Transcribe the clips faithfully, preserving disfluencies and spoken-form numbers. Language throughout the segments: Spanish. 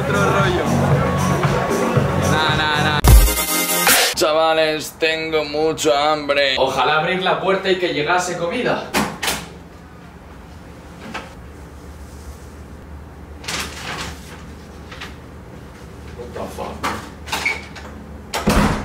otro rollo. Nah, nah, nah. Chavales, tengo mucho hambre. Ojalá abrir la puerta y que llegase comida. What the fuck?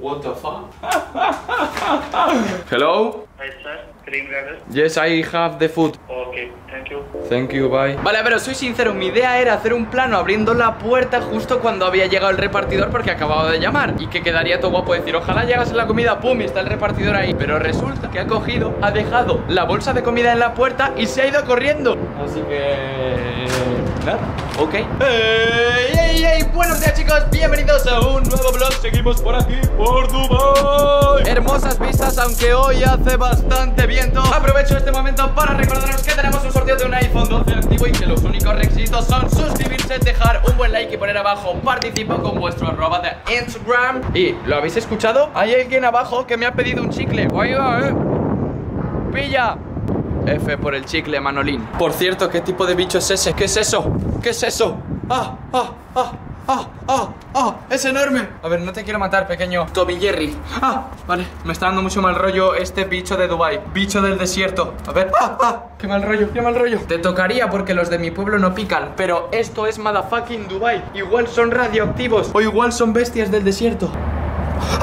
What the fuck? Hello? Hi sir, cream riders. Yes, I have the food. Okay, thank you. Thank you, bye. Vale, pero soy sincero, mi idea era hacer un plano abriendo la puerta justo cuando había llegado el repartidor porque acababa de llamar. Y que quedaría todo guapo decir, ojalá llegase la comida, pum, y está el repartidor ahí. Pero resulta que ha cogido, ha dejado la bolsa de comida en la puerta y se ha ido corriendo. Así que... nada, ok. Hey, hey, hey. Buenos días, chicos, bienvenidos a un nuevo vlog. Seguimos por aquí, por Dubai. Hermosas vistas, aunque hoy hace bastante viento. Aprovecho este momento para recordaros que tenemos un sorteo de un iPhone doce activo y que los únicos requisitos son suscribirse, dejar un buen like y poner abajo participo con vuestro arroba de Instagram. ¿Y lo habéis escuchado? Hay alguien abajo que me ha pedido un chicle. Oiga, eh pilla F por el chicle, Manolín. Por cierto, ¿qué tipo de bicho es ese? ¿Qué es eso? ¿Qué es eso? ¡Ah! ¡Ah! ¡Ah! ¡Ah! ¡Ah! ¡Ah! ¡Es enorme! A ver, no te quiero matar, pequeño Toby Jerry. ¡Ah! Vale, me está dando mucho mal rollo este bicho de Dubai. Bicho del desierto. A ver. ¡Ah! ¡Ah! ¡Qué mal rollo! ¡Qué mal rollo! Te tocaría porque los de mi pueblo no pican. Pero esto es motherfucking Dubai. Igual son radioactivos. O igual son bestias del desierto.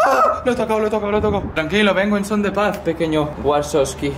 ¡Ah! Lo he tocado, lo he tocado, lo he tocado. Tranquilo, vengo en son de paz, pequeño Warsoski.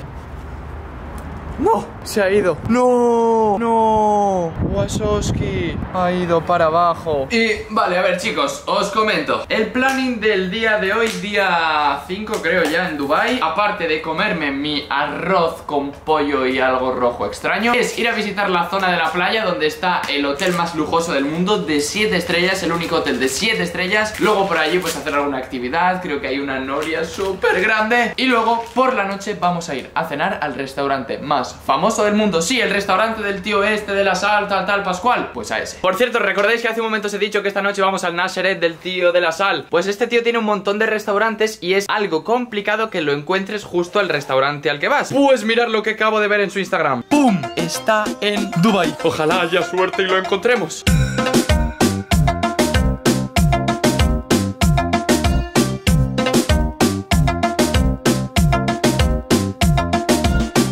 ¡No! Se ha ido. ¡No! ¡No! Wazowski ha ido para abajo. Y, vale, a ver, chicos, os comento. El planning del día de hoy, día cinco, creo ya, en Dubai. Aparte de comerme mi arroz con pollo y algo rojo extraño, es ir a visitar la zona de la playa donde está el hotel más lujoso del mundo, de siete estrellas, el único hotel de siete estrellas. Luego por allí, pues, hacer alguna actividad. Creo que hay una noria súper grande. Y luego, por la noche, vamos a ir a cenar al restaurante más famoso del mundo. Sí, el restaurante del tío este de la sal, tal, tal, Pascual. Pues a ese. Por cierto, recordáis que hace un momento os he dicho que esta noche vamos al Nusr-Et del tío de la sal. Pues este tío tiene un montón de restaurantes y es algo complicado que lo encuentres justo al restaurante al que vas. Pues mirad lo que acabo de ver en su Instagram. ¡Pum! Está en Dubai. Ojalá haya suerte y lo encontremos.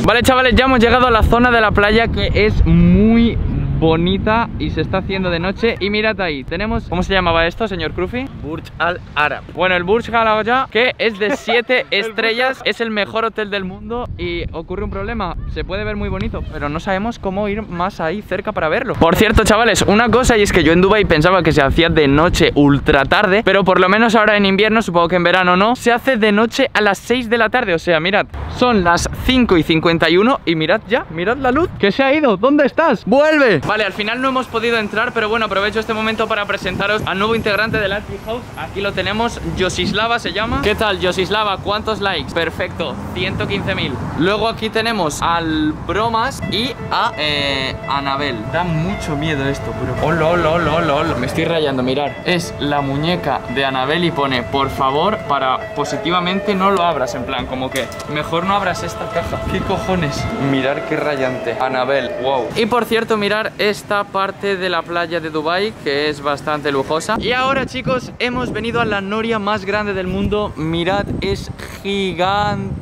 Vale, chavales, ya hemos llegado a la zona de la playa que es muy bonita y se está haciendo de noche. Y mirad ahí, tenemos... ¿Cómo se llamaba esto, señor Crufi? Burj al Arab. Bueno, el Burj al Arab, que es de siete estrellas, es el mejor hotel del mundo. Y ocurre un problema, se puede ver muy bonito, pero no sabemos cómo ir más ahí cerca para verlo. Por cierto, chavales, una cosa, y es que yo en Dubai pensaba que se hacía de noche ultra tarde, pero por lo menos ahora en invierno, supongo que en verano no, se hace de noche a las seis de la tarde, o sea, mirad, son las cinco y cincuenta y uno y mirad ya, mirad la luz, que se ha ido. ¿Dónde estás? ¡Vuelve! Vale, al final no hemos podido entrar, pero bueno, aprovecho este momento para presentaros al nuevo integrante del Art House. Aquí lo tenemos, Yosislava se llama. ¿Qué tal, Yosislava? ¿Cuántos likes? Perfecto, ciento quince mil. Luego aquí tenemos al Bromas y a eh, Anabel. Da mucho miedo esto, bro. Oh, lol, lol, lol, lol. Me estoy rayando, mirad. Es la muñeca de Anabel y pone, por favor, para positivamente no lo abras, en plan, como que mejor no abras esta caja. ¿Qué cojones? Mirar qué rayante. Anabel, wow. Y por cierto, mirar esta parte de la playa de Dubai, que es bastante lujosa. Y ahora, chicos, hemos venido a la noria más grande del mundo. Mirad, es gigante.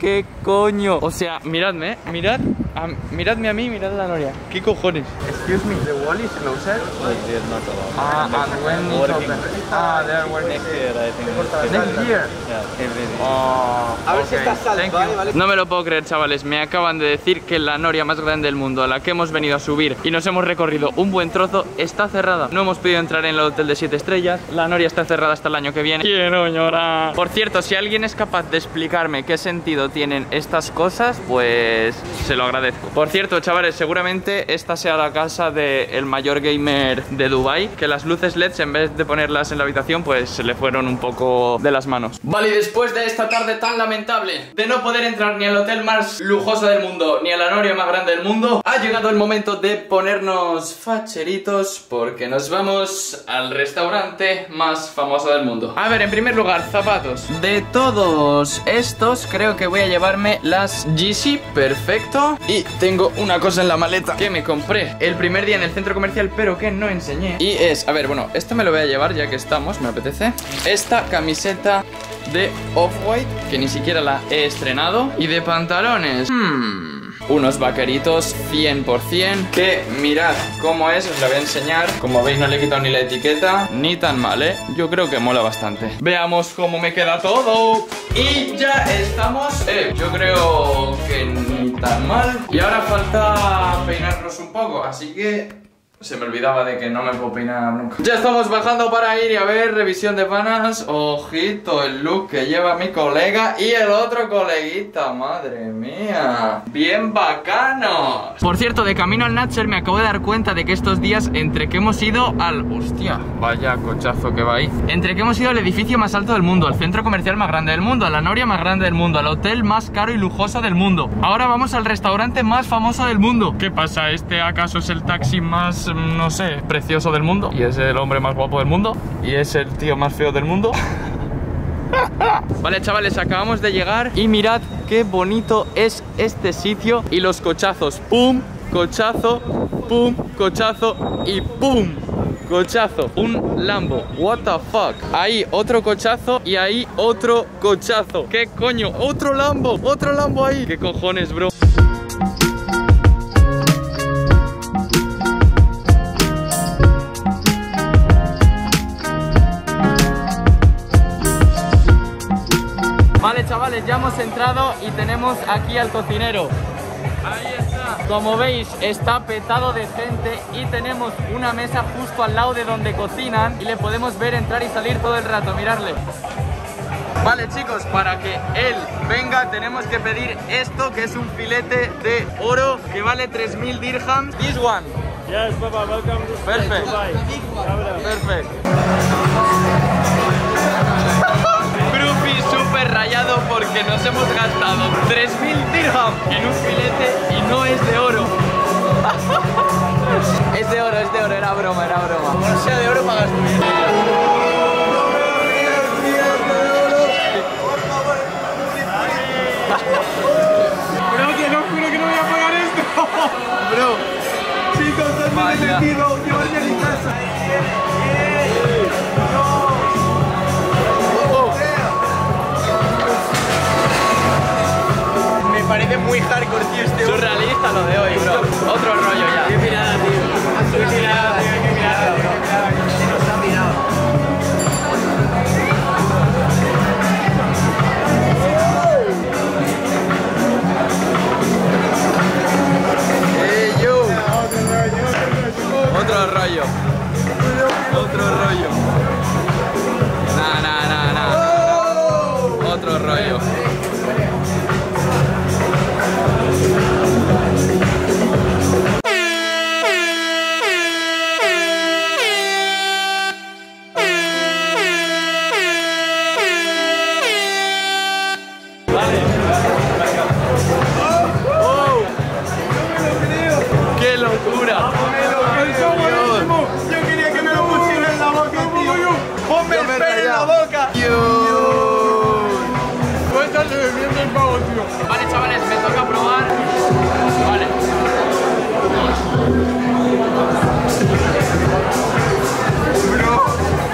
¿Qué coño? O sea, miradme, mirad. A, miradme a mí, mirad la noria. ¿Qué cojones? Excuse me, the wall is closer. Like there's not a lot. Ah, and, and when it's open. Ah, they're working. Next year, I think. Next year. Yeah, everything. Oh, a ver, okay, si está salvo, ¿vale? Vale. No me lo puedo creer, chavales. Me acaban de decir que la noria más grande del mundo, a la que hemos venido a subir y nos hemos recorrido un buen trozo, está cerrada. No hemos podido entrar en el hotel de siete estrellas. La noria está cerrada hasta el año que viene. Quiero llorar. Por cierto, si alguien es capaz de explicarme qué sentido tienen estas cosas, pues se lo agradezco. Por cierto, chavales, seguramente esta sea la casa del mayor gamer de Dubai, que las luces L E Ds, en vez de ponerlas en la habitación, pues se le fueron un poco de las manos. Vale, y después de esta tarde tan lamentable de no poder entrar ni al hotel más lujoso del mundo, ni a la noria más grande del mundo, ha llegado el momento de ponernos facheritos, porque nos vamos al restaurante más famoso del mundo. A ver, en primer lugar, zapatos. De todos estos, creo que voy a llevarme las Yeezy, perfecto. Y tengo una cosa en la maleta que me compré el primer día en el centro comercial, pero que no enseñé. Y es, a ver, bueno, esta me lo voy a llevar ya que estamos, me apetece. Esta camiseta de Off-White, que ni siquiera la he estrenado. Y de pantalones, hmm... unos vaqueritos cien por cien, que mirad cómo es, os la voy a enseñar. Como veis no le he quitado ni la etiqueta, ni tan mal, ¿eh? Yo creo que mola bastante. Veamos cómo me queda todo. Y ya estamos, eh, yo creo que ni tan mal. Y ahora falta peinarnos un poco, así que... se me olvidaba de que no me puedo peinar nunca. Ya estamos bajando para ir y a ver revisión de panas. Ojito el look que lleva mi colega y el otro coleguita. Madre mía, bien bacanos. Por cierto, de camino al Natcher me acabo de dar cuenta de que estos días, entre que hemos ido al... hostia, vaya cochazo que va ahí. Entre que hemos ido al edificio más alto del mundo, al centro comercial más grande del mundo, a la noria más grande del mundo, al hotel más caro y lujoso del mundo, ahora vamos al restaurante más famoso del mundo. ¿Qué pasa? ¿Este acaso es el taxi más... no sé, precioso del mundo? Y es el hombre más guapo del mundo. Y es el tío más feo del mundo. Vale, chavales, acabamos de llegar y mirad qué bonito es este sitio. Y los cochazos, pum, cochazo, pum, cochazo y pum, cochazo. Un Lambo, what the fuck. Ahí otro cochazo y ahí otro cochazo. ¿Qué coño? Otro Lambo, otro Lambo ahí. ¿Qué cojones, bro? Vale, chavales, ya hemos entrado y tenemos aquí al cocinero. Ahí está. Como veis, está petado de gente y tenemos una mesa justo al lado de donde cocinan y le podemos ver entrar y salir todo el rato, mirarle. Vale, chicos, para que él venga tenemos que pedir esto, que es un filete de oro que vale tres mil dirhams. This one. Yes, papá, welcome to Perfect. Dubai. Perfect. Rayado porque nos hemos gastado tres mil dirham en un filete y no es de oro. Es de oro, es de oro, era broma, era broma. Como no sea de oro, pagas tú bien. Bro, que no juro que no voy a pagar esto. Bro, chicos, dadme el sentido, llévame a mi casa. Parece muy hardcore, tío, este surrealista lo de hoy, bro. Otro rollo ya. Qué mirada, tío. Qué mirada, tío. Qué mirada, tío. Se nos ha mirado. Hey, yo. Otro rollo. Otro rollo. Nah, nah, nah, nah. Otro rollo. Vale, chavales, me toca probar. Vale. Bro,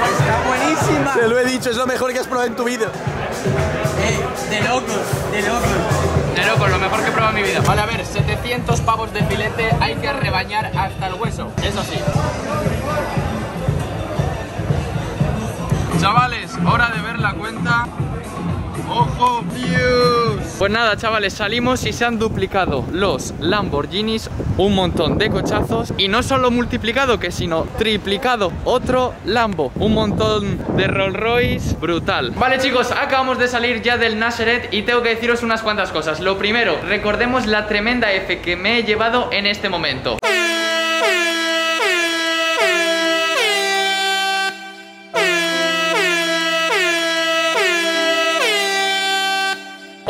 está buenísima. Te lo he dicho, es lo mejor que has probado en tu vida. Eh, de locos, de locos. De locos, lo mejor que he probado en mi vida. Vale, a ver, setecientos pavos de filete, hay que rebañar hasta el hueso. Eso sí. Chavales, hora de ver la cuenta. ¡Ojo, Dios! Pues nada, chavales, salimos y se han duplicado los Lamborghinis, un montón de cochazos y no solo multiplicado, que sino triplicado otro Lambo, un montón de Rolls Royce, brutal. Vale, chicos, acabamos de salir ya del Nusr-Et y tengo que deciros unas cuantas cosas. Lo primero, recordemos la tremenda F que me he llevado en este momento.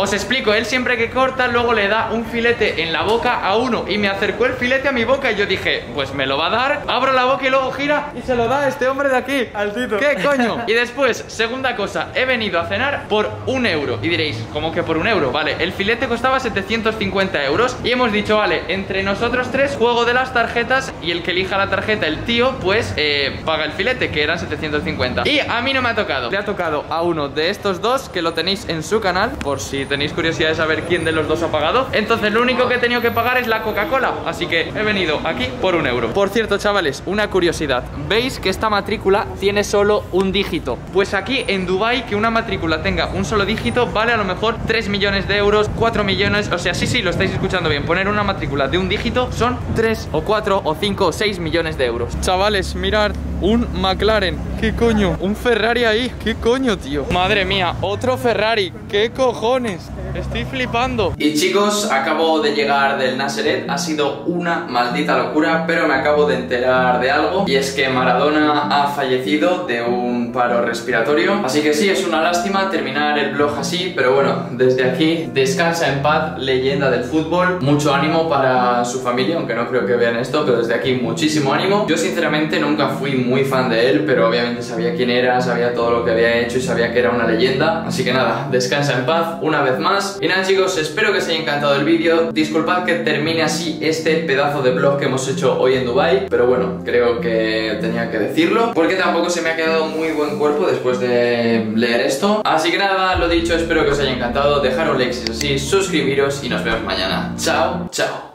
O Os explico, él siempre que corta luego le da un filete en la boca a uno y me acercó el filete a mi boca y yo dije, pues me lo va a dar, abro la boca y luego gira y se lo da a este hombre de aquí. Altito. ¿Qué coño? Y después, segunda cosa, he venido a cenar por un euro. Y diréis, ¿cómo que por un euro? Vale, el filete costaba setecientos cincuenta euros y hemos dicho, vale, entre nosotros tres, juego de las tarjetas y el que elija la tarjeta, el tío, pues eh, paga el filete, que eran setecientos cincuenta. Y a mí no me ha tocado, le ha tocado a uno de estos dos, que lo tenéis en su canal, por si tenéis curiosidad de saber quién de los dos ha pagado. Entonces lo único que he tenido que pagar es la Coca-Cola, así que he venido aquí por un euro. Por cierto, chavales, una curiosidad, veis que esta matrícula tiene solo un dígito. Pues aquí en Dubai que una matrícula tenga un solo dígito vale a lo mejor tres millones de euros, cuatro millones, o sea, sí, sí, lo estáis escuchando bien, poner una matrícula de un dígito son tres o cuatro o cinco o seis millones de euros. Chavales, mirad, un McLaren, qué coño, un Ferrari ahí, qué coño, tío. Madre mía, otro Ferrari, qué cojones, estoy flipando. Y chicos, acabo de llegar del Nusr-Et, ha sido una maldita locura, pero me acabo de enterar de algo, y es que Maradona ha fallecido de un paro respiratorio, así que sí, es una lástima terminar el vlog así, pero bueno, desde aquí, descansa en paz, leyenda del fútbol, mucho ánimo para su familia, aunque no creo que vean esto, pero desde aquí muchísimo ánimo. Yo sinceramente nunca fui muy muy fan de él, pero obviamente sabía quién era, sabía todo lo que había hecho y sabía que era una leyenda, así que nada, descansa en paz una vez más. Y nada chicos, espero que os haya encantado el vídeo, disculpad que termine así este pedazo de vlog que hemos hecho hoy en Dubai, pero bueno, creo que tenía que decirlo, porque tampoco se me ha quedado muy buen cuerpo después de leer esto, así que nada, lo dicho, espero que os haya encantado, dejar un like si es así, suscribiros y nos vemos mañana, chao, chao.